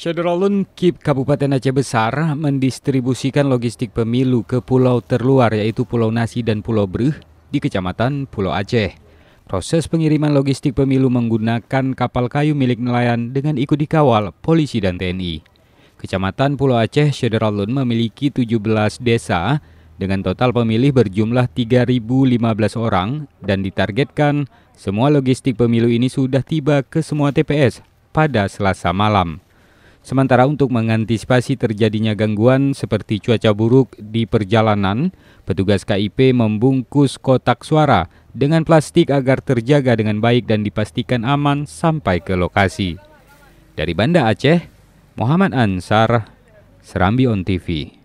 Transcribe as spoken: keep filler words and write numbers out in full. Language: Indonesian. Syederolun K I P Kabupaten Aceh Besar mendistribusikan logistik pemilu ke pulau terluar yaitu Pulau Nasi dan Pulau Breueh di Kecamatan Pulo Aceh. Proses pengiriman logistik pemilu menggunakan kapal kayu milik nelayan dengan ikut dikawal polisi dan T N I. Kecamatan Pulo Aceh Syederolun memiliki tujuh belas desa dengan total pemilih berjumlah tiga ribu lima belas orang dan ditargetkan semua logistik pemilu ini sudah tiba ke semua T P S pada Selasa malam. Sementara untuk mengantisipasi terjadinya gangguan seperti cuaca buruk di perjalanan, petugas K I P membungkus kotak suara dengan plastik agar terjaga dengan baik dan dipastikan aman sampai ke lokasi. Dari Banda Aceh, Muhammad Ansar, Serambi On T V.